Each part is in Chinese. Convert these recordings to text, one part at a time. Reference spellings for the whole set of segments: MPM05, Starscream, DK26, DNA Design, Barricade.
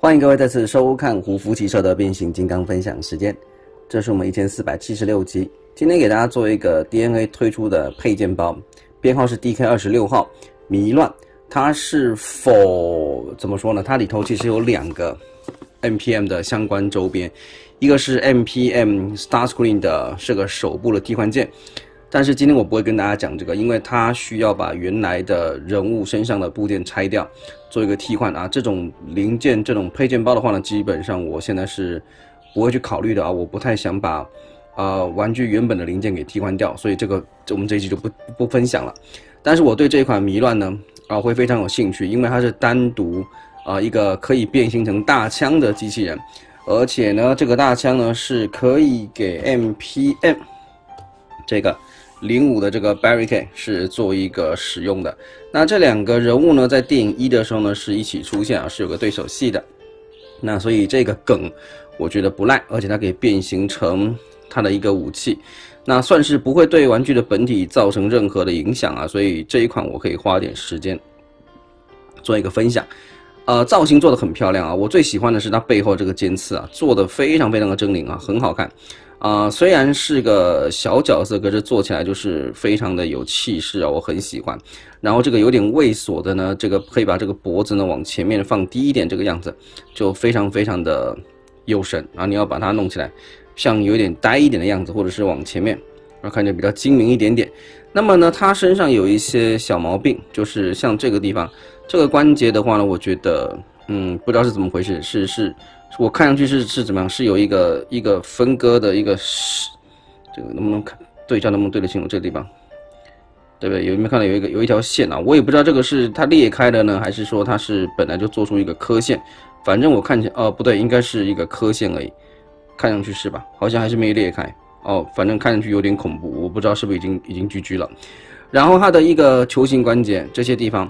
欢迎各位再次收看胡夫骑手的变形金刚分享时间，这是我们1476集。今天给大家做一个 DNA 推出的配件包，编号是 DK26 号迷乱。它是否怎么说呢？它里头其实有两个 MPM 的相关周边，一个是 MPM Starscream 的这个手部的替换件。 但是今天我不会跟大家讲这个，因为它需要把原来的人物身上的部件拆掉，做一个替换啊。这种零件、这种配件包的话呢，基本上我现在是不会去考虑的啊。我不太想把玩具原本的零件给替换掉，所以这个我们这一期就不分享了。但是我对这一款迷乱呢会非常有兴趣，因为它是单独一个可以变形成大枪的机器人，而且呢这个大枪呢是可以给 MPM 这个。 05的这个 Barricade 是做一个使用的。那这两个人物呢，在电影1的时候呢是一起出现啊，是有个对手戏的。那所以这个梗我觉得不赖，而且它可以变形成它的一个武器，那算是不会对玩具的本体造成任何的影响啊。所以这一款我可以花点时间做一个分享。造型做得很漂亮啊，我最喜欢的是它背后这个尖刺啊，做得非常的狰狞啊，很好看。 虽然是个小角色，可是做起来就是非常的有气势啊，我很喜欢。然后这个有点猥琐的呢，这个可以把这个脖子呢往前面放低一点，这个样子就非常的有神啊！你要把它弄起来，像有点呆一点的样子，或者是往前面，然后看着比较精明一点点。那么呢，它身上有一些小毛病，就是像这个地方这个关节的话呢，我觉得不知道是怎么回事，我看上去是怎么样？是有一个分割的一个，这个能不能看对焦？能不能对得清楚这个地方？对不对？有没有看到有一条线啊？我也不知道这个是它裂开的呢，还是说它是本来就做出一个刻线？反正我看起来哦不对，应该是一个刻线而已，看上去是吧？好像还是没裂开哦，反正看上去有点恐怖，我不知道是不是已经GG了。然后它的一个球形关节这些地方。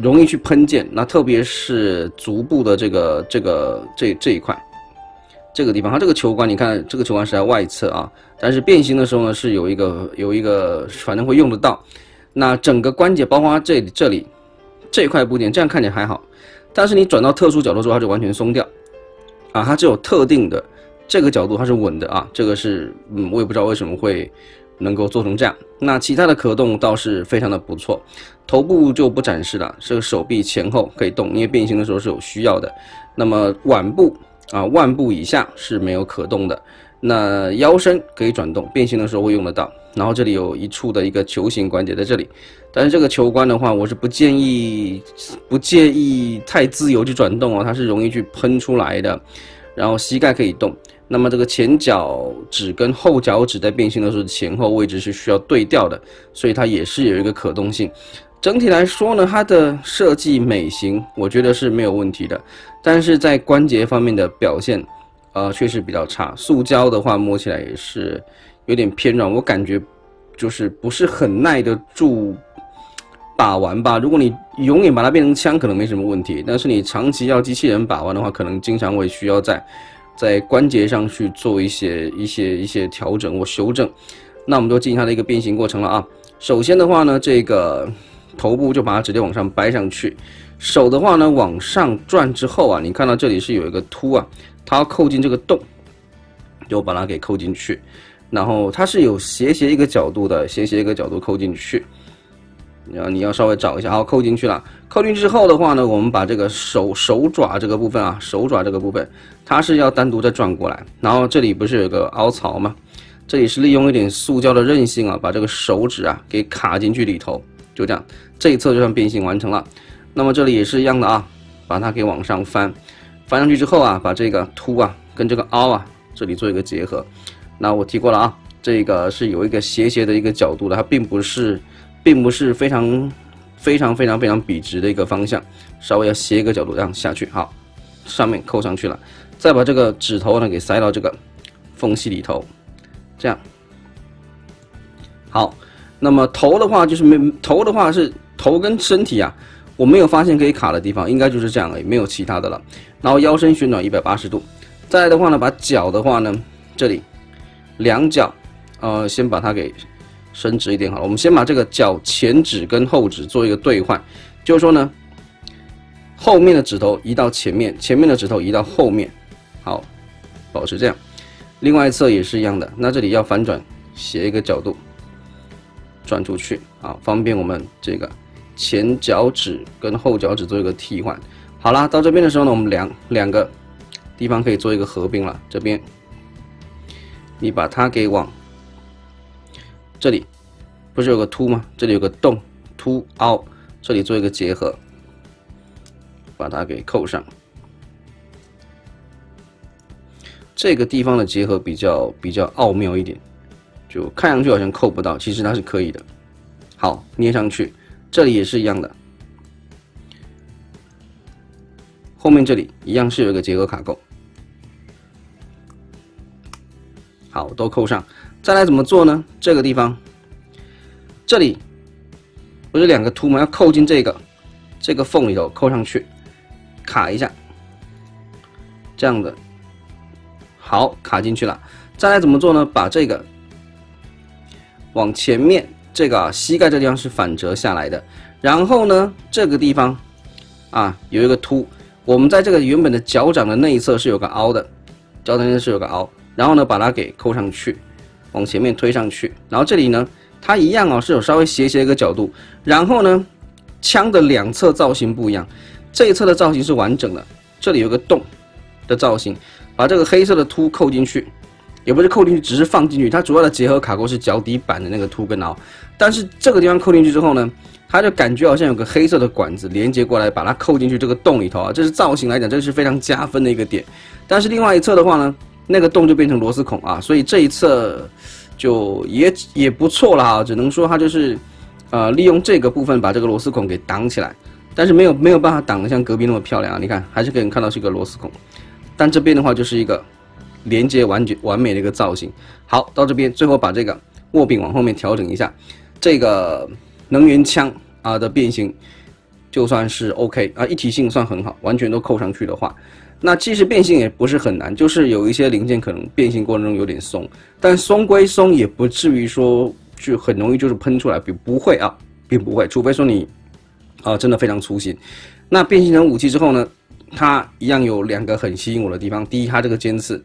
容易去喷溅，那特别是足部的这一块，这个地方，它这个球杆，你看这个球杆是在外侧啊，但是变形的时候呢，是有一个，反正会用得到。那整个关节，包括它这里这一块部件，这样看起来还好，但是你转到特殊角度之后，它就完全松掉啊，它只有特定的这个角度它是稳的啊，这个是我也不知道为什么会。 能够做成这样，那其他的可动倒是非常的不错，头部就不展示了，这个手臂前后可以动，因为变形的时候是有需要的。那么腕部啊，腕部以下是没有可动的，那腰身可以转动，变形的时候会用得到。然后这里有一处的一个球形关节在这里，但是这个球关的话，我是不建议太自由去转动啊，它是容易去喷出来的。然后膝盖可以动。 那么这个前脚趾跟后脚趾在变形的时候，前后位置是需要对调的，所以它也是有一个可动性。整体来说呢，它的设计美型我觉得是没有问题的，但是在关节方面的表现，确实比较差。塑胶的话摸起来也是有点偏软，我感觉就是不是很耐得住把玩吧。如果你永远把它变成枪，可能没什么问题，但是你长期要机器人把玩的话，可能经常会需要在关节上去做一些调整或修正，那我们就进行它的一个变形过程了啊。首先的话呢，这个头部就把它直接往上掰上去，手的话呢往上转之后啊，你看到这里是有一个凸啊，它要扣进这个洞，就把它给扣进去，然后它是有斜一个角度的，斜一个角度扣进去。 然后你要稍微找一下，好，扣进去了。扣进去之后的话呢，我们把这个手爪这个部分啊，手爪这个部分，它是要单独再转过来。然后这里不是有个凹槽吗？这里是利用一点塑胶的韧性啊，把这个手指啊给卡进去里头，就这样，这一侧就算变形完成了。那么这里也是一样的啊，把它给往上翻，翻上去之后啊，把这个凸啊跟这个凹啊这里做一个结合。那我提过了啊，这个是有一个斜的一个角度的，它并不是非常笔直的一个方向，稍微要斜一个角度这样下去，好，上面扣上去了，再把这个指头呢给塞到这个缝隙里头，这样，好，那么头跟身体啊，我没有发现可以卡的地方，应该就是这样而已，没有其他的了。然后腰身旋转180度，再来的话呢，把脚的话呢，这里两脚，先把它给。 伸直一点好了，我们先把这个脚前趾跟后趾做一个对换，就是说呢，后面的指头移到前面，前面的指头移到后面，好，保持这样。另外一侧也是一样的。那这里要反转，斜一个角度，转出去啊，方便我们这个前脚趾跟后脚趾做一个替换。好啦，到这边的时候呢，我们两个地方可以做一个合并了。这边你把它给往这里，不是有个凸吗？这里有个洞，凸凹，这里做一个结合。 把它给扣上，这个地方的结合比较奥妙一点，就看上去好像扣不到，其实它是可以的。好，捏上去，这里也是一样的，后面这里一样是有一个结合卡扣。好，都扣上，再来怎么做呢？这个地方，这里不是两个凸吗？要扣进这个缝里头，扣上去。 卡一下，这样的，好，卡进去了。再来怎么做呢？把这个往前面，这个膝盖这地方是反折下来的。然后呢，这个地方啊有一个凸，我们在这个原本的脚掌的内侧是有个凹的，脚掌内侧是有个凹。然后呢，把它给扣上去，往前面推上去。然后这里呢，它一样哦，是有稍微斜斜的一个角度。然后呢，枪的两侧造型不一样。 这一侧的造型是完整的，这里有个洞的造型，把这个黑色的凸扣进去，也不是扣进去，只是放进去。它主要的结合卡扣是脚底板的那个凸跟凹，但是这个地方扣进去之后呢，它就感觉好像有个黑色的管子连接过来，把它扣进去这个洞里头啊。这是造型来讲，这是非常加分的一个点。但是另外一侧的话呢，那个洞就变成螺丝孔啊，所以这一侧就也不错了啊，只能说它就是利用这个部分把这个螺丝孔给挡起来。 但是没有办法挡得像隔壁那么漂亮啊！你看，还是可以看到是一个螺丝孔，但这边的话就是一个连接完美的一个造型。好，到这边最后把这个握柄往后面调整一下，这个能源枪啊的变形就算是 OK 啊，一体性算很好，完全都扣上去的话，那其实变形也不是很难，就是有一些零件可能变形过程中有点松，但松归松，也不至于说就很容易就是喷出来，并不会，除非说你。 真的非常粗心。那变形成武器之后呢，它一样有两个很吸引我的地方。第一，它这个尖刺，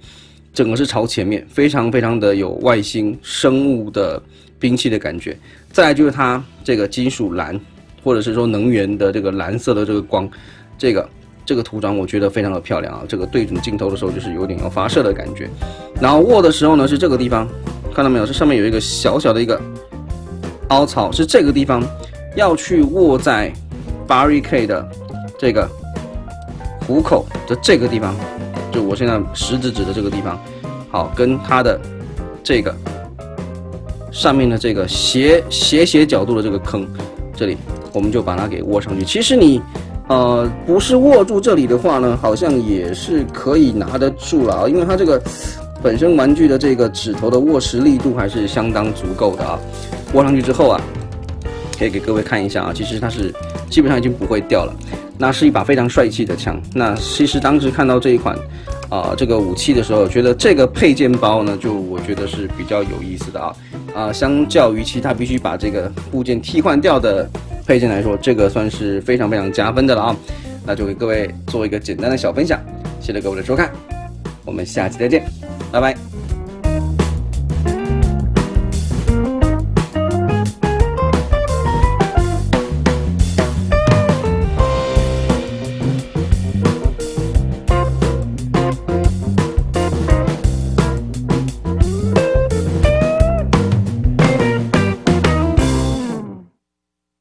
整个是朝前面，非常的有外星生物的兵器的感觉。再来就是它这个金属蓝，或者是说能源的这个蓝色的这个光，这个图章我觉得非常的漂亮啊。这个对准镜头的时候就是有点要发射的感觉。然后握的时候呢是这个地方，看到没有？这上面有一个小小的一个凹槽，是这个地方要去握在。 Barricade 的这个虎口的这个地方，就我现在食指指的这个地方，好，跟它的这个上面的这个斜角度的这个坑，这里我们就把它给握上去。其实你不是握住这里的话呢，好像也是可以拿得住了啊，因为它这个本身玩具的这个指头的握持力度还是相当足够的啊。握上去之后啊。 可以给各位看一下啊，其实它是基本上已经不会掉了。那是一把非常帅气的枪。那其实当时看到这一款，这个武器的时候，觉得这个配件包呢，就我觉得是比较有意思的啊。相较于其他必须把这个部件替换掉的配件来说，这个算是非常加分的了啊。那就给各位做一个简单的小分享，谢谢各位的收看，我们下期再见，拜拜。